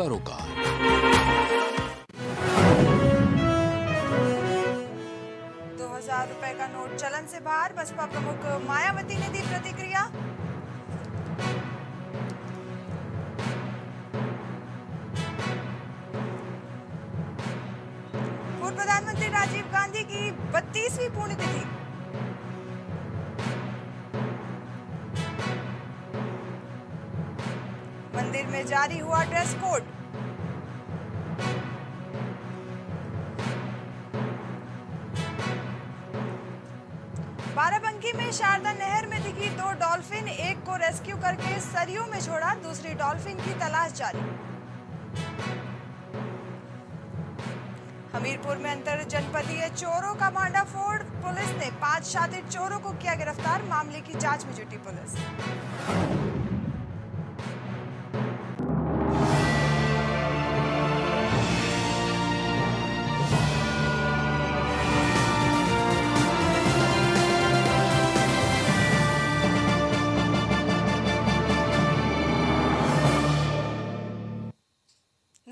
रोका। ₹2000 का नोट चलन से बाहर, बसपा प्रमुख मायावती ने दी प्रतिक्रिया। पूर्व प्रधानमंत्री राजीव गांधी की 32वीं पुण्यतिथि। मंदिर में जारी हुआ ड्रेस कोड। बाराबंकी में शारदा नहर में दिखी 2 डॉल्फिन, एक को रेस्क्यू करके सरयू में छोड़ा, दूसरी डॉल्फिन की तलाश जारी। हमीरपुर में अंतर जनपदीय चोरों का भांडाफोड़, पुलिस ने 5 शातिर चोरों को किया गिरफ्तार, मामले की जांच में जुटी पुलिस।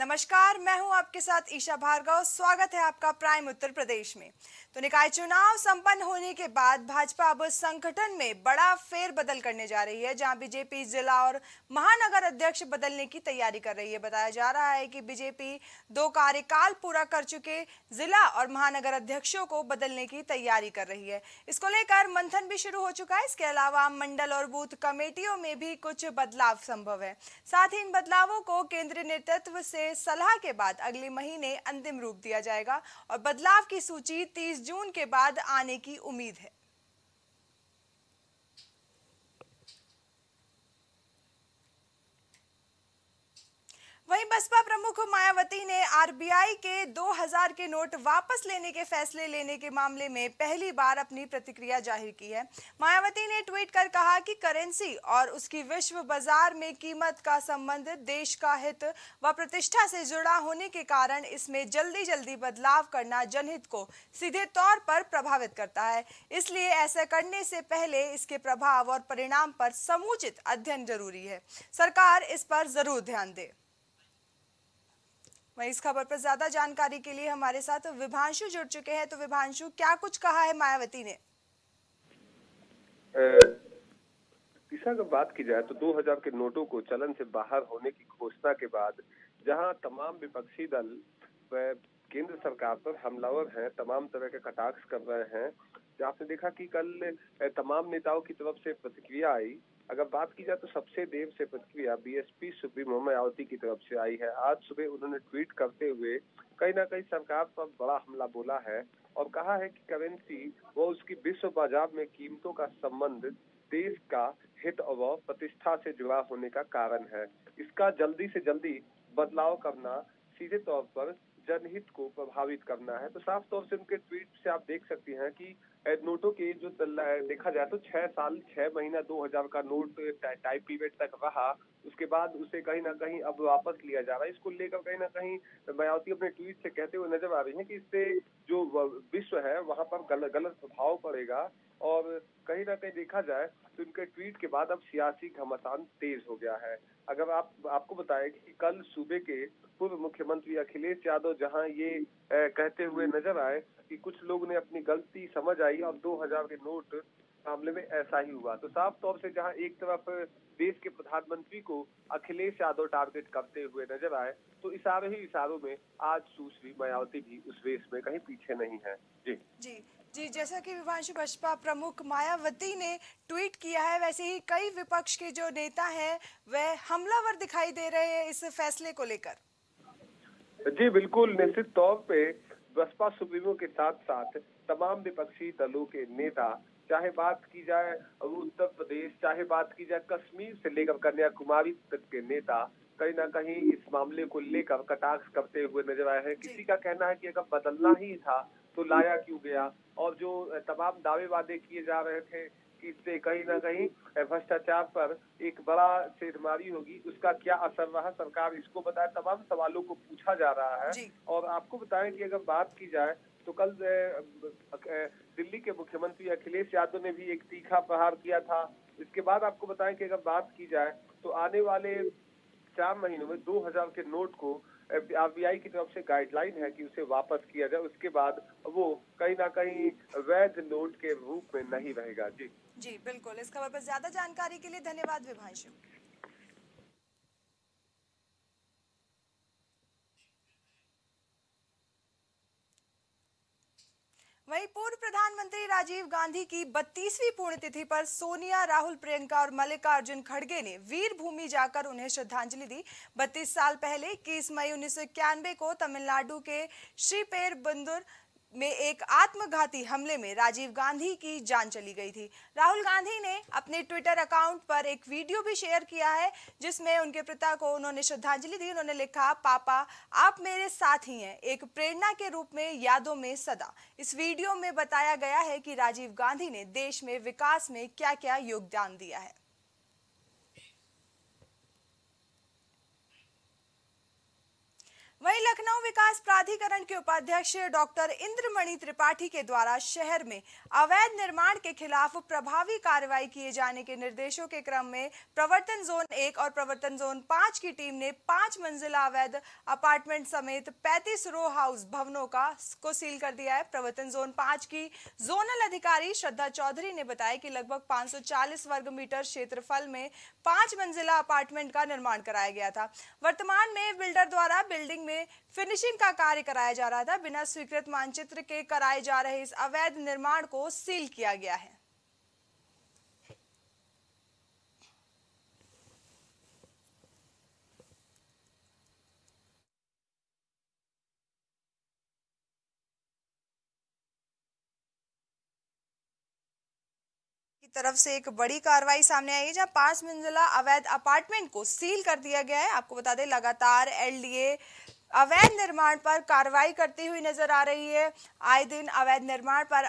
नमस्कार, मैं हूं आपके साथ ईशा भार्गव। स्वागत है आपका प्राइम उत्तर प्रदेश में। तो निकाय चुनाव संपन्न होने के बाद भाजपा अब संगठन में बड़ा फेरबदल करने जा रही है, जहां बीजेपी जिला और महानगर अध्यक्ष बदलने की तैयारी कर रही है। बताया जा रहा है कि बीजेपी 2 कार्यकाल पूरा कर चुके जिला और महानगर अध्यक्षों को बदलने की तैयारी कर रही है। इसको लेकर मंथन भी शुरू हो चुका है। इसके अलावा मंडल और बूथ कमेटियों में भी कुछ बदलाव संभव है। साथ ही इन बदलावों को केंद्रीय नेतृत्व से सलाह के बाद अगले महीने अंतिम रूप दिया जाएगा और बदलाव की सूची 30 जून के बाद आने की उम्मीद है। वहीं बसपा प्रमुख मायावती ने आरबीआई के 2000 के नोट वापस लेने के फैसले लेने के मामले में पहली बार अपनी प्रतिक्रिया जाहिर की है। मायावती ने ट्वीट कर कहा कि करेंसी और उसकी विश्व बाजार में कीमत का संबंध देश का हित व प्रतिष्ठा से जुड़ा होने के कारण इसमें जल्दी जल्दी बदलाव करना जनहित को सीधे तौर पर प्रभावित करता है, इसलिए ऐसा करने से पहले इसके प्रभाव और परिणाम पर समुचित अध्ययन जरूरी है। सरकार इस पर जरूर ध्यान दे। वहीं इस खबर पर ज्यादा जानकारी के लिए हमारे साथ विभांशु जुड़ चुके हैं। तो विभांशु, क्या कुछ कहा है मायावती ने? अगर बात की जाए तो 2000 के नोटों को चलन से बाहर होने की घोषणा के बाद जहां तमाम विपक्षी दल केंद्र सरकार पर हमलावर हैं, तमाम तरह के कटाक्ष कर रहे हैं। आपने देखा कि कल तमाम नेताओं की तरफ से प्रतिक्रिया आई। अगर बात की जाए तो सबसे देर से प्रतिक्रिया बीएसपी सुप्रीमो मायावती की तरफ से आई है। आज सुबह उन्होंने ट्वीट करते हुए कहीं ना कहीं सरकार पर बड़ा हमला बोला है और कहा है कि करेंसी वो उसकी विश्व बाजार में कीमतों का संबंध देश का हित और प्रतिष्ठा से जुड़ा होने का कारण है। इसका जल्दी से जल्दी बदलाव करना सीधे तौर पर जनहित को प्रभावित करना है। तो साफ तौर से उनके ट्वीट से आप देख सकती हैं कि नोटों के जो देखा जाए तो 6 साल 6 महीना 2000 का नोट टाइम पीरियड तक रहा, उसके बाद उसे कहीं ना कहीं अब वापस लिया जा रहा है। इसको लेकर कहीं ना कहीं मायावती अपने ट्वीट से कहते हुए नजर आ रही है कि इससे जो विश्व है वहां पर गलत प्रभाव पड़ेगा और कहीं ना कहीं देखा जाए तो इनके ट्वीट के बाद अब सियासी घमासान तेज हो गया है। अगर आपको बताएं कि कल सूबे के पूर्व मुख्यमंत्री अखिलेश यादव जहां ये कहते हुए नजर आए कि कुछ लोग ने अपनी गलती समझ आई और 2000 के नोट मामले में ऐसा ही हुआ, तो साफ तौर से जहां एक तरफ देश के प्रधानमंत्री को अखिलेश यादव टारगेट करते हुए नजर आए, तो इशारे ही इशारों में आज सुश्री मायावती भी उस रेस में कहीं पीछे नहीं है। जी, जैसा कि विभांशु बसपा प्रमुख मायावती ने ट्वीट किया है, वैसे ही कई विपक्ष के जो नेता हैं वह हमलावर दिखाई दे रहे हैं इस फैसले को लेकर। जी बिल्कुल, निश्चित तौर पे बसपा सुप्रीमो के साथ साथ तमाम विपक्षी दलों के नेता, चाहे बात की जाए उत्तर प्रदेश, चाहे बात की जाए कश्मीर से लेकर कन्याकुमारी तक के नेता कहीं ना कहीं इस मामले को लेकर कटाक्ष करते हुए नजर आए हैं। किसी का कहना है कि अगर बदलना ही था तो लाया क्यों गया, और जो तमाम दावे वादे किए जा रहे थे कि इससे कहीं ना कहीं भ्रष्टाचार पर एक बड़ा सेधमारी होगी, उसका क्या असर रहा, सरकार इसको बताए, तमाम सवालों को पूछा जा रहा है। और आपको बताएं कि अगर बात की जाए तो कल दिल्ली के मुख्यमंत्री अखिलेश यादव ने भी एक तीखा प्रहार किया था। इसके बाद आपको बताएं कि अगर बात की जाए तो आने वाले चार महीनों में 2000 के नोट को आरबीआई की तरफ से गाइडलाइन है कि उसे वापस किया जाए, उसके बाद वो कहीं ना कहीं वैध नोट के रूप में नहीं रहेगा। जी जी बिल्कुल, इस खबर पर ज्यादा जानकारी के लिए धन्यवाद विभांशु। वहीं पूर्व प्रधानमंत्री राजीव गांधी की 32वीं पुण्यतिथि पर सोनिया, राहुल, प्रियंका और मल्लिकार्जुन खड़गे ने वीर भूमि जाकर उन्हें श्रद्धांजलि दी। 32 साल पहले 21 मई 1991 को तमिलनाडु के श्रीपेरबंदूर में एक आत्मघाती हमले में राजीव गांधी की जान चली गई थी। राहुल गांधी ने अपने ट्विटर अकाउंट पर एक वीडियो भी शेयर किया है जिसमें उनके पिता को उन्होंने श्रद्धांजलि दी। उन्होंने लिखा, पापा आप मेरे साथ ही हैं, एक प्रेरणा के रूप में, यादों में सदा। इस वीडियो में बताया गया है कि राजीव गांधी ने देश में विकास में क्या क्या योगदान दिया है। वहीं लखनऊ विकास प्राधिकरण के उपाध्यक्ष डॉक्टर इंद्रमणि त्रिपाठी के द्वारा शहर में अवैध निर्माण के खिलाफ प्रभावी कार्रवाई किए जाने के निर्देशों के क्रम में प्रवर्तन जोन 1 और प्रवर्तन जोन 5 की टीम ने 5 मंजिला अवैध अपार्टमेंट समेत 35 रो हाउस भवनों को सील कर दिया है। प्रवर्तन जोन 5 की जोनल अधिकारी श्रद्धा चौहरी ने बताया कि लगभग 540 वर्ग मीटर क्षेत्रफल में 5 मंजिला अपार्टमेंट का निर्माण कराया गया था। वर्तमान में बिल्डर द्वारा बिल्डिंग फिनिशिंग का कार्य कराया जा रहा था। बिना स्वीकृत मानचित्र के कराए जा रहे इस अवैध निर्माण को सील किया गया है। तरफ से एक बड़ी कार्रवाई सामने आई है जहां 5 मंजिला अवैध अपार्टमेंट को सील कर दिया गया है। आपको बता दें, लगातार एलडीए अवैध निर्माण पर कार्रवाई करती हुई नजर आ रही है। आए दिन अवैध निर्माण पर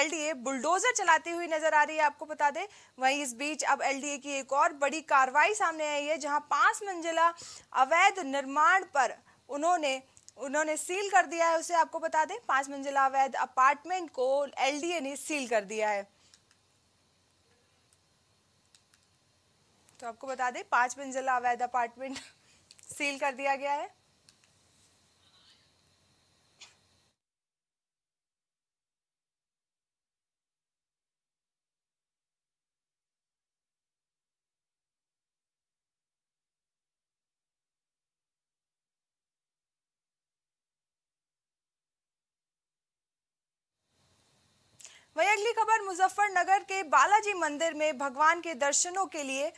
एलडीए बुलडोजर चलाती हुई नजर आ रही है, आपको बता दें। वहीं इस बीच अब एलडीए की एक और बड़ी कार्रवाई सामने आई है जहां 5 मंजिला अवैध निर्माण पर उन्होंने सील कर दिया है उसे। आपको बता दें, 5 मंजिला अवैध अपार्टमेंट को एलडीए ने सील कर दिया है। तो आपको बता दें, 5 मंजिला अवैध अपार्टमेंट सील कर दिया गया है। वहीं अगली खबर मुजफ्फरनगर के बालाजी मंदिर में भगवान के दर्शनों के लिए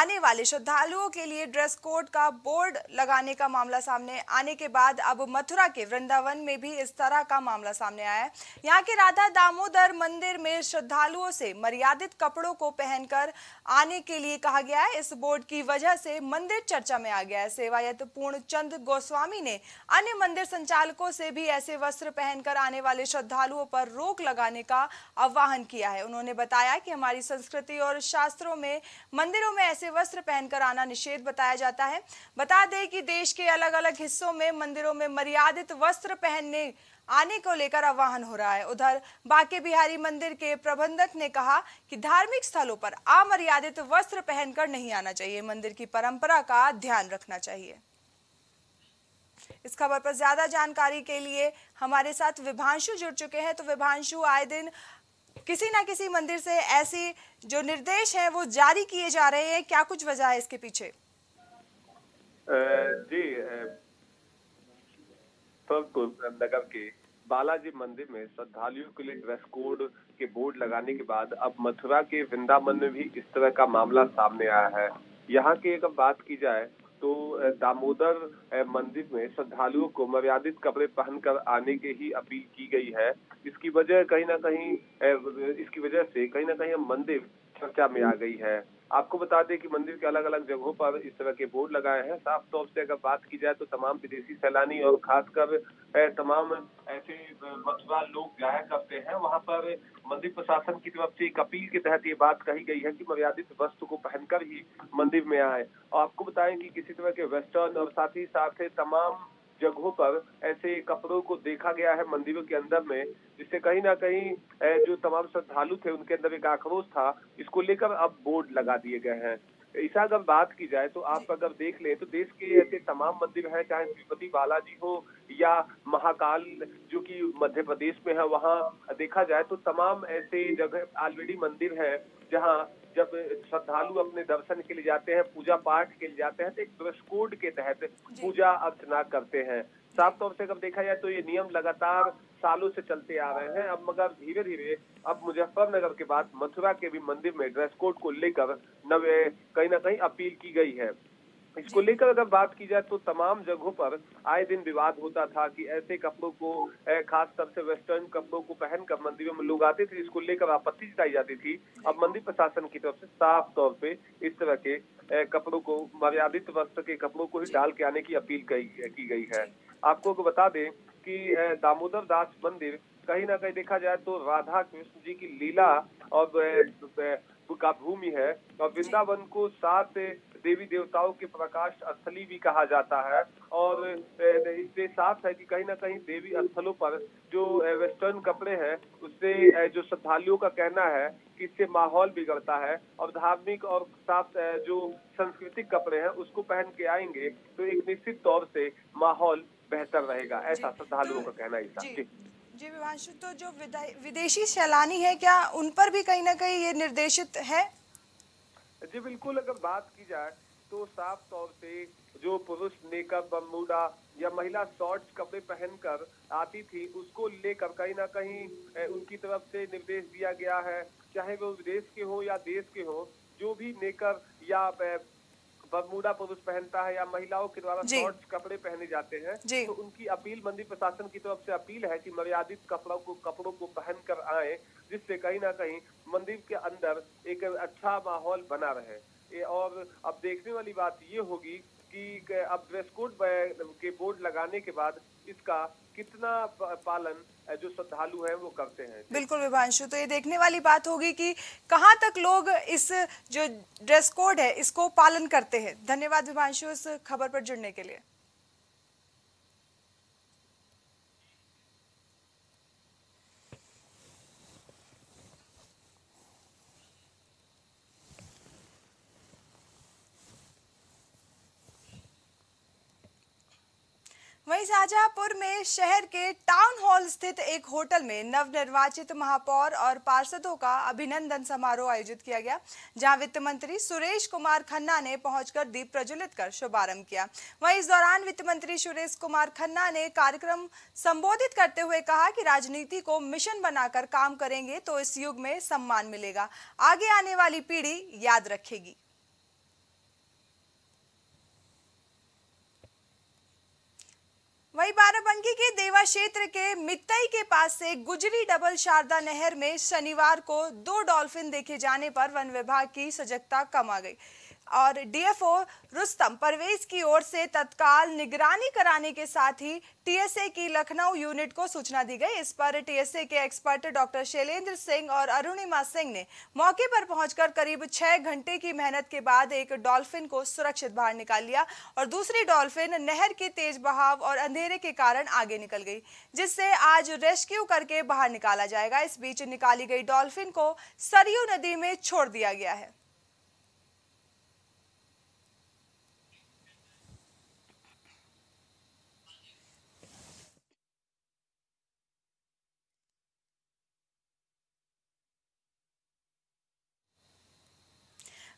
आने वाले श्रद्धालुओं के लिए ड्रेस कोड का बोर्ड लगाने का मामला सामने आने के बाद अब मथुरा के वृंदावन में भी इस तरह का मामला सामने आया है। यहाँ के राधा दामोदर मंदिर में श्रद्धालुओं से मर्यादित कपड़ों को पहनकर आने के लिए कहा गया है। इस बोर्ड की वजह से मंदिर चर्चा में आ गया है। सेवायत पूर्ण चंद गोस्वामी ने अन्य मंदिर संचालकों से भी ऐसे वस्त्र पहनकर आने वाले श्रद्धालुओं पर रोक लगाने का आह्वान किया है। उन्होंने बताया कि हमारी संस्कृति और शास्त्रों में मंदिरों में ऐसे वस्त्र पहनकर आना निषेध बताया जाता है। बता दें कि देश के अलग अलग हिस्सों में मंदिरों में मर्यादित वस्त्र पहनने आने को लेकर आह्वान हो रहा है। उधर बांके बिहारी मंदिर के प्रबंधक ने कहा कि धार्मिक स्थलों पर अमर्यादित वस्त्र पहनकर नहीं आना चाहिए, मंदिर की परंपरा का ध्यान रखना चाहिए। इस खबर पर ज्यादा जानकारी के लिए हमारे साथ विभांशु जुड़ चुके हैं। तो विभांशु, आए दिन किसी ना किसी मंदिर से ऐसे जो निर्देश हैं वो जारी किए जा रहे हैं, क्या कुछ वजह है इसके पीछे? जी, नगर के बालाजी मंदिर में श्रद्धालुओं के लिए ड्रेस कोड के बोर्ड लगाने के बाद अब मथुरा के वृंदावन में भी इस तरह का मामला सामने आया है। यहाँ की अगर बात की जाए तो दामोदर मंदिर में श्रद्धालुओं को मर्यादित कपड़े पहनकर आने की ही अपील की गई है। इसकी वजह से कहीं ना कहीं मंदिर चर्चा में आ गई है। आपको बता दें कि मंदिर के अलग अलग जगहों पर इस तरह के बोर्ड लगाए हैं। साफ तौर से अगर बात की जाए तो तमाम विदेशी सैलानी और खासकर तमाम ऐसे मथुरा लोग जाया करते हैं। वहां पर मंदिर प्रशासन की तरफ से एक अपील के तहत ये बात कही गई है कि मर्यादित वस्त्र को पहनकर ही मंदिर में आए। और आपको बताएं कि किसी तरह के वेस्टर्न और साथ ही साथ तमाम जगहों पर ऐसे कपड़ों को देखा गया है मंदिरों के अंदर में, जिससे कहीं ना कहीं जो तमाम श्रद्धालु थे उनके अंदर एक आक्रोश था। इसको लेकर अब बोर्ड लगा दिए गए हैं। ईशा, अगर बात की जाए तो आप अगर देख ले तो देश के ऐसे तमाम मंदिर हैं, चाहे तिरुपति बालाजी हो या महाकाल जो कि मध्य प्रदेश में है, वहाँ देखा जाए तो तमाम ऐसे जगह ऑलरेडी मंदिर है जहाँ जब श्रद्धालु अपने दर्शन के लिए जाते हैं, पूजा पाठ के लिए जाते हैं, तो एक ड्रेस कोड के तहत पूजा अर्चना करते हैं। साफ तौर से अगर देखा जाए तो ये नियम लगातार सालों से चलते आ रहे हैं। अब मगर धीरे धीरे अब मुजफ्फरनगर के बाद मथुरा के भी मंदिर में ड्रेस कोड को लेकर कहीं ना कहीं अपील की गई है। इसको लेकर अगर बात की जाए तो तमाम जगहों पर आए दिन विवाद होता था कि ऐसे कपड़ों को, खासतौर से वेस्टर्न कपड़ों को पहनकर मंदिरों में लोग आते थे, इसको लेकर आपत्ति जताई जाती थी। अब मंदिर प्रशासन की तरफ से साफ तौर पे इस तरह के कपड़ों को, मर्यादित वस्त्र के कपड़ों को ही डाल के आने की अपील की गई है। आपको बता दें कि दामोदर दास मंदिर कहीं ना कहीं देखा जाए तो राधा कृष्ण जी की लीला और का भूमि है और वृंदावन को 7 देवी देवताओं के प्रकाश स्थली भी कहा जाता है। और इससे साफ है कि कहीं ना कहीं देवी स्थलों पर जो वेस्टर्न कपड़े हैं उससे जो श्रद्धालुओं का कहना है कि इससे माहौल बिगड़ता है और धार्मिक और साफ जो सांस्कृतिक कपड़े हैं उसको पहन के आएंगे तो एक निश्चित तौर से माहौल बेहतर रहेगा, ऐसा श्रद्धालुओं का कहना है। जी विभांशु, तो जो विदेशी सैलानी है क्या उन पर भी कहीं ना कहीं ये निर्देशित है? जी बिल्कुल, अगर बात की जाए तो साफ तौर से जो पुरुष नेकअप बमूडा या महिला शॉर्ट्स कपड़े पहनकर आती थी उसको लेकर कहीं ना कहीं उनकी तरफ से निर्देश दिया गया है, चाहे वो विदेश के हो या देश के हो। जो भी नेकर या बरमूडा पुरुष पहनता है या महिलाओं के द्वारा शॉर्ट्स कपड़े पहने जाते हैं तो उनकी अपील, मंदिर प्रशासन की तरफ से अपील है कि मर्यादित कपड़ों को पहनकर आए, जिससे कहीं ना कहीं मंदिर के अंदर एक अच्छा माहौल बना रहे। और अब देखने वाली बात ये होगी कि अब ड्रेस कोड के बोर्ड लगाने के बाद इसका कितना पालन जो श्रद्धालु हैं वो करते हैं। बिल्कुल विभांशु, तो ये देखने वाली बात होगी कि कहाँ तक लोग इस जो ड्रेस कोड है इसको पालन करते हैं। धन्यवाद विभांशु इस खबर पर जुड़ने के लिए। वहीं शाहजहांपुर में शहर के टाउन हॉल स्थित एक होटल में नवनिर्वाचित महापौर और पार्षदों का अभिनंदन समारोह आयोजित किया गया, जहां वित्त मंत्री सुरेश कुमार खन्ना ने पहुंचकर दीप प्रज्वलित कर शुभारंभ किया। वहीं इस दौरान वित्त मंत्री सुरेश कुमार खन्ना ने कार्यक्रम संबोधित करते हुए कहा कि राजनीति को मिशन बनाकर काम करेंगे तो इस युग में सम्मान मिलेगा, आगे आने वाली पीढ़ी याद रखेगी। वहीं बाराबंकी के देवा क्षेत्र के मितई के पास से गुजरी डबल शारदा नहर में शनिवार को 2 डॉल्फिन देखे जाने पर वन विभाग की सजगता कम आ गई और डीएफओ रुस्तम परवेज की ओर से तत्काल निगरानी कराने के साथ ही टीएसए की लखनऊ यूनिट को सूचना दी गई। इस पर टीएसए के एक्सपर्ट डॉक्टर शैलेंद्र सिंह और अरुणिमा सिंह ने मौके पर पहुंचकर करीब 6 घंटे की मेहनत के बाद एक डॉल्फिन को सुरक्षित बाहर निकाल लिया और दूसरी डॉल्फिन नहर के तेज बहाव और अंधेरे के कारण आगे निकल गई, जिससे आज रेस्क्यू करके बाहर निकाला जाएगा। इस बीच निकाली गई डॉल्फिन को सरयू नदी में छोड़ दिया गया है।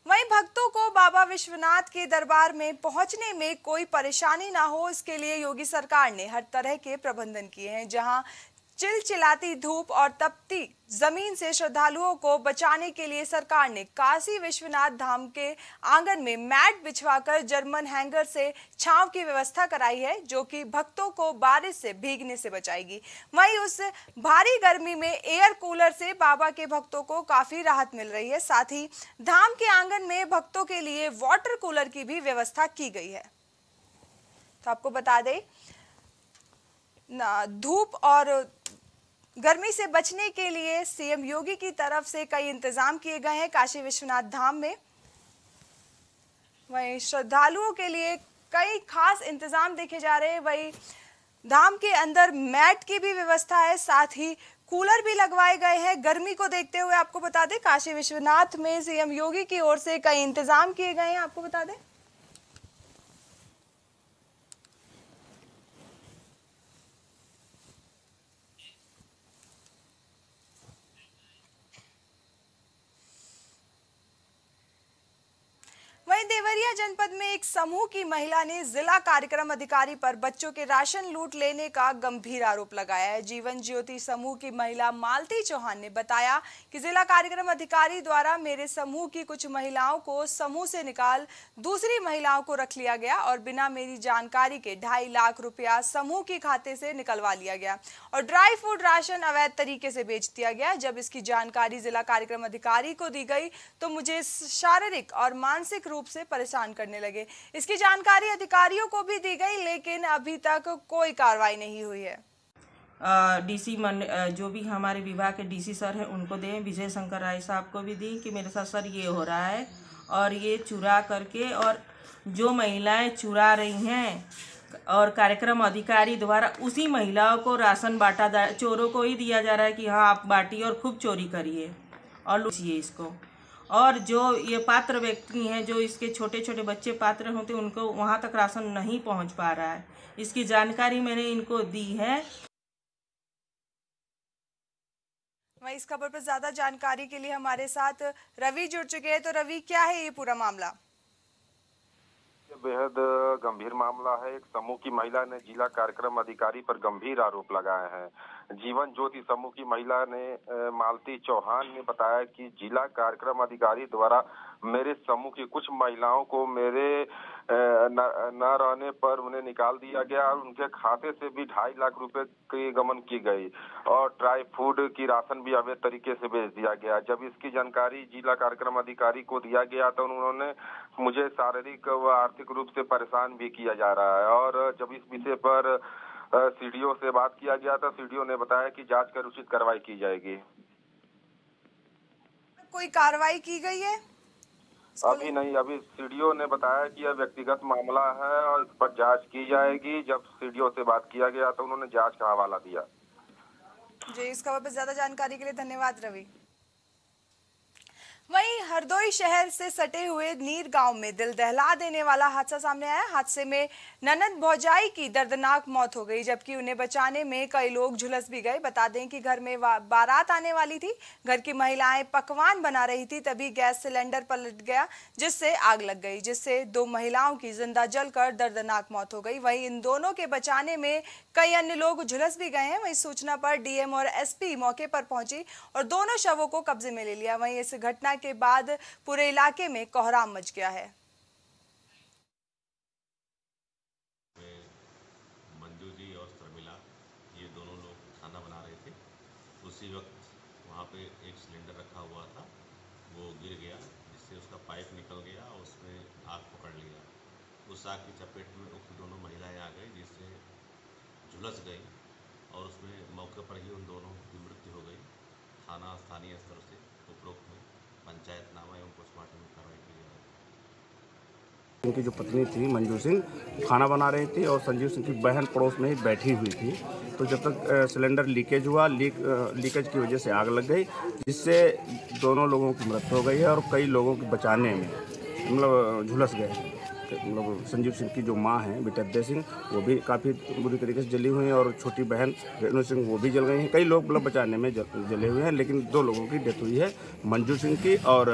वहीं भक्तों को बाबा विश्वनाथ के दरबार में पहुंचने में कोई परेशानी ना हो, इसके लिए योगी सरकार ने हर तरह के प्रबंधन किए हैं, जहां चिलचिलाती धूप और तपती जमीन से श्रद्धालुओं को बचाने के लिए सरकार ने काशी विश्वनाथ धाम के आंगन में मैट बिछवाकर जर्मन हैंगर से छांव की व्यवस्था कराई है, जो कि भक्तों को बारिश से भीगने से बचाएगी। वहीं उस भारी गर्मी में एयर कूलर से बाबा के भक्तों को काफी राहत मिल रही है। साथ ही धाम के आंगन में भक्तों के लिए वाटर कूलर की भी व्यवस्था की गई है। तो आपको बता दें, धूप और गर्मी से बचने के लिए सीएम योगी की तरफ से कई इंतजाम किए गए हैं काशी विश्वनाथ धाम में। वहीं श्रद्धालुओं के लिए कई खास इंतजाम देखे जा रहे हैं। वहीं धाम के अंदर मैट की भी व्यवस्था है, साथ ही कूलर भी लगवाए गए हैं। गर्मी को देखते हुए आपको बता दें काशी विश्वनाथ में सीएम योगी की ओर से कई इंतजाम किए गए हैं। आपको बता दें देवरिया जनपद में एक समूह की महिला ने जिला कार्यक्रम अधिकारी पर बच्चों के राशन लूट लेने का गंभीर आरोप लगाया है। जीवन ज्योति समूह की महिला मालती चौहान ने बताया कि जिला कार्यक्रम अधिकारी द्वारा मेरे समूह की कुछ महिलाओं को समूह से निकाल दूसरी महिलाओं को रख लिया गया और बिना मेरी जानकारी के 2.5 लाख रुपया समूह के खाते से निकलवा लिया गया और ड्राई फ्रूट राशन अवैध तरीके से बेच दिया गया। जब इसकी जानकारी जिला कार्यक्रम अधिकारी को दी गई तो मुझे शारीरिक और मानसिक रूप से परेशान करने लगे। इसकी जानकारी अधिकारियों को भी दी गई लेकिन अभी तक कोई कार्रवाई नहीं हुई है। डीसी जो भी हमारे विभाग के डीसी सर हैं उनको दें, विजय शंकर राय साहब को भी दी कि मेरे साथ सर ये हो रहा है और ये चुरा करके, और जो महिलाएं चुरा रही हैं और कार्यक्रम अधिकारी द्वारा उसी महिलाओं को राशन बांटा जा, चोरों को ही दिया जा रहा है कि हाँ आप बांटिए और खूब चोरी करिए और लूटिए इसको। और जो ये पात्र व्यक्ति हैं, जो इसके छोटे छोटे बच्चे पात्र होते हैं, उनको वहाँ तक राशन नहीं पहुँच पा रहा है। इसकी जानकारी मैंने इनको दी है। वहीं इस खबर पर ज़्यादा जानकारी के लिए हमारे साथ रवि जुड़ चुके हैं। तो रवि, क्या है ये पूरा मामला? ये बेहद गंभीर मामला है। एक समूह की महिला ने जिला कार्यक्रम अधिकारी पर गंभीर आरोप लगाए हैं। जीवन ज्योति समूह की महिला ने मालती चौहान ने बताया कि जिला कार्यक्रम अधिकारी द्वारा मेरे समूह की कुछ महिलाओं को मेरे न रहने पर उन्हें निकाल दिया गया और उनके खाते से भी 2.5 लाख रुपए की गबन की गई और ड्राई फूड की राशन भी अवैध तरीके से बेच दिया गया। जब इसकी जानकारी जिला कार्यक्रम अधिकारी को दिया गया तो उन्होंने मुझे शारीरिक व आर्थिक रूप से परेशान भी किया जा रहा है। और जब इस विषय पर सीडीओ से बात किया गया था, सीडीओ ने बताया कि जांच कर उचित कार्रवाई की जाएगी। कोई कार्रवाई की गई है? अभी नहीं। अभी सीडीओ ने बताया कि यह व्यक्तिगत मामला है और इस पर जांच की जाएगी। जब सीडीओ से बात किया गया तो उन्होंने जांच का हवाला दिया। जी, इस खबर पर ज्यादा जानकारी के लिए धन्यवाद रवि। वहीं हरदोई शहर से सटे हुए नीर गांव में दिल दहला देने वाला हादसा सामने आया। हादसे में ननद भौजाई की दर्दनाक मौत हो गई जबकि उन्हें बचाने में कई लोग झुलस भी गए। बता दें कि घर में बारात आने वाली थी, घर की महिलाएं पकवान बना रही थी तभी गैस सिलेंडर पलट गया जिससे आग लग गई, जिससे 2 महिलाओं की जिंदा जलकर दर्दनाक मौत हो गई। वहीं इन दोनों के बचाने में कई अन्य लोग झुलस भी गए हैं। वहीं सूचना पर डीएम और एसपी मौके पर पहुंची और दोनों शवों को कब्जे में ले लिया। वहीं इस घटना के बाद पूरे इलाके में कोहराम मच गया है। मंजू जी और शर्मिला ये दोनों लोग खाना बना रहे थे, उसी वक्त वहाँ पे एक सिलेंडर रखा हुआ था, वो गिर गया जिससे उसका पाइप निकल गया और उसमें आग पकड़ लिया। उस आग की चपेट में दोनों महिलाएं आ गई जिससे झुलस गई और उसमें मौके पर ही उन दोनों की मृत्यु हो गई। थाना स्थानीय स्तर से उपरोक्त में पंचायतनामा एवं पोस्टमार्टम कार्रवाई की जा रही है। उनकी जो पत्नी थी मंजू सिंह खाना बना रही थी और संजीव सिंह की बहन पड़ोस में ही बैठी हुई थी, तो जब तक सिलेंडर लीकेज हुआ, लीकेज की वजह से आग लग गई जिससे दोनों लोगों की मृत्यु हो गई है और कई लोगों को बचाने में मतलब झुलस गए। मतलब संजीव सिंह की जो माँ है बिटद्दे सिंह वो भी काफ़ी बुरी तरीके से जली हुई हैं और छोटी बहन रेणु सिंह वो भी जल गई हैं। कई लोग मतलब बचाने में जले हुए हैं लेकिन 2 लोगों की डेथ हुई है, मंजू सिंह की और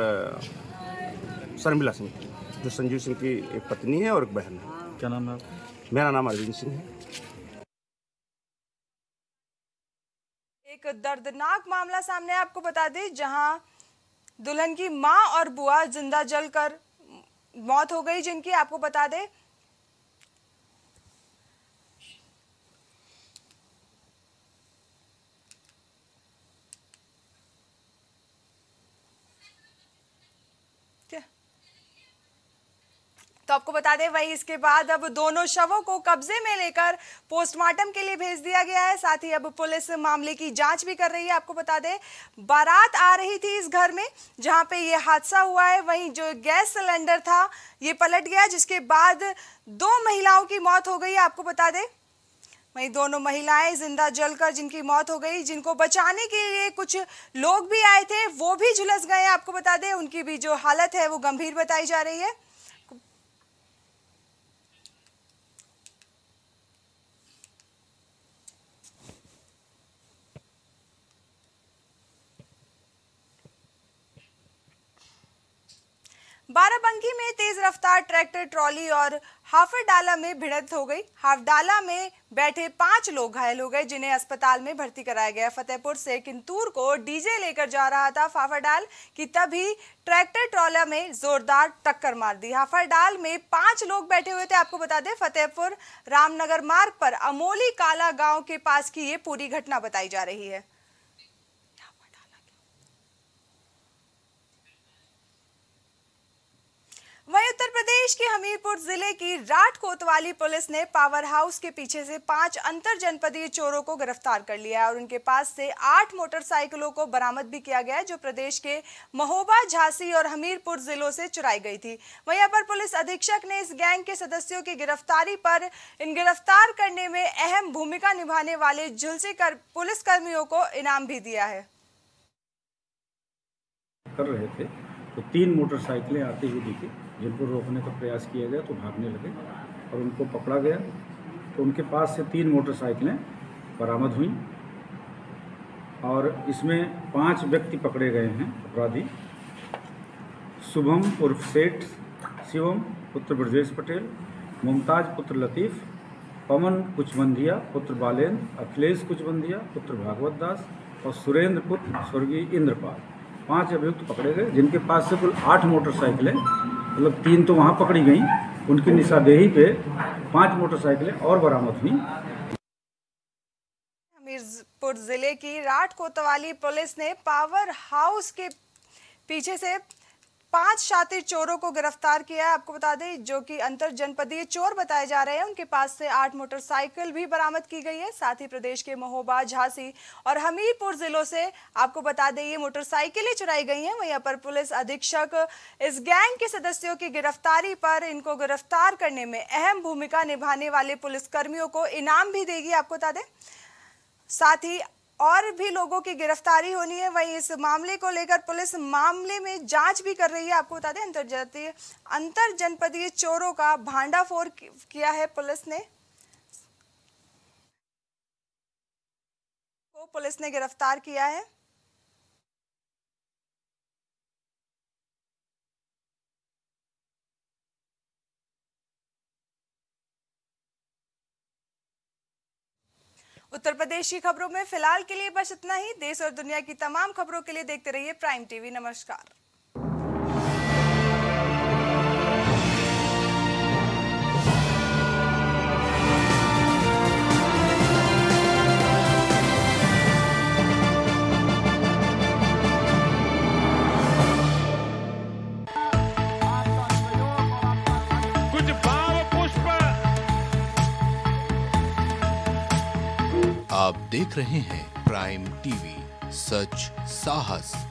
शर्मिला सिंह की, जो संजीव सिंह की एक पत्नी है और एक बहन है। क्या नाम है? मेरा नाम अरविंद सिंह है। एक दर्दनाक मामला सामने आपको बता दें जहां दुल्हन की माँ और बुआ जिंदा जलकर मौत हो गई, जिनकी आपको बता दें तो आपको बता दें वहीं इसके बाद अब दोनों शवों को कब्जे में लेकर पोस्टमार्टम के लिए भेज दिया गया है। साथ ही अब पुलिस मामले की जांच भी कर रही है। आपको बता दें बारात आ रही थी इस घर में जहां पे ये हादसा हुआ है। वहीं जो गैस सिलेंडर था ये पलट गया जिसके बाद 2 महिलाओं की मौत हो गई। आपको बता दें वहीं दोनों महिलाएं जिंदा जलकर जिनकी मौत हो गई, जिनको बचाने के लिए कुछ लोग भी आए थे वो भी झुलस गए। आपको बता दें उनकी भी जो हालत है वो गंभीर बताई जा रही है। बाराबंकी में तेज रफ्तार ट्रैक्टर ट्रॉली और हाफडाला में भिड़ंत हो गई। हाफडाला में बैठे 5 लोग घायल हो गए जिन्हें अस्पताल में भर्ती कराया गया। फतेहपुर से किंतूर को डीजे लेकर जा रहा था फाफाडाल की, तभी ट्रैक्टर ट्रॉला में जोरदार टक्कर मार दी। हाफाडाल में 5 लोग बैठे हुए थे। आपको बता दें फतेहपुर रामनगर मार्ग पर अमोली काला गाँव के पास की ये पूरी घटना बताई जा रही है। वहीं उत्तर प्रदेश के हमीरपुर जिले की राठ कोतवाली पुलिस ने पावर हाउस के पीछे से 5 अंतर जनपदीय चोरों को गिरफ्तार कर लिया और उनके पास से 8 मोटरसाइकिलों को बरामद भी किया गया जो प्रदेश के महोबा, झांसी और हमीरपुर जिलों से चुराई गई थी। वहीं अपर पुलिस अधीक्षक ने इस गैंग के सदस्यों की गिरफ्तारी पर इन गिरफ्तार करने में अहम भूमिका निभाने वाले झुलसे पुलिसकर्मियों को इनाम भी दिया है। कर रहे थे तो 3 मोटरसाइकिलें आती हुई दिखी, जिनको रोकने का प्रयास किया गया तो भागने लगे और उनको पकड़ा गया। तो उनके पास से 3 मोटरसाइकिलें बरामद हुई और इसमें 5 व्यक्ति पकड़े गए हैं अपराधी। शुभम उर्फ सेठ, शिवम पुत्र ब्रजेश पटेल, मुमताज पुत्र लतीफ, पवन कुचवंधिया पुत्र बालेन्द्र, अखिलेश कुचवंधिया पुत्र भागवत दास और सुरेंद्र पुत्र स्वर्गीय इंद्रपाल। 5 अभियुक्त पकड़े गए जिनके पास से कुल 8 मोटरसाइकिलें, मतलब 3 तो वहाँ पकड़ी गई, उनकी निशानदेही पे 5 मोटरसाइकिलें और बरामद हुई। हमीरपुर जिले की राठ कोतवाली पुलिस ने पावर हाउस के पीछे से 5 शातिर चोरों को गिरफ्तार किया। आपको बता दें जो कि अंतर जनपदीय चोर बताए जा रहे हैं, उनके पास से 8 मोटरसाइकिल भी बरामद की गई है। साथ ही प्रदेश के महोबा, झांसी और हमीरपुर जिलों से आपको बता दें ये मोटरसाइकिलें चुराई गई हैं। वहीं अपर पुलिस अधीक्षक इस गैंग के सदस्यों की गिरफ्तारी पर इनको गिरफ्तार करने में अहम भूमिका निभाने वाले पुलिसकर्मियों को इनाम भी देगी। आपको बता दें साथ ही और भी लोगों की गिरफ्तारी होनी है। वहीं इस मामले को लेकर पुलिस मामले में जांच भी कर रही है। आपको बता दें अंतर जनपदीय चोरों का भांडाफोड़ किया है पुलिस ने। पुलिस ने गिरफ्तार किया है। उत्तर प्रदेश की खबरों में फिलहाल के लिए बस इतना ही। देश और दुनिया की तमाम खबरों के लिए देखते रहिए प्राइम टीवी। नमस्कार। आप देख रहे हैं प्राइम टीवी, सच साहस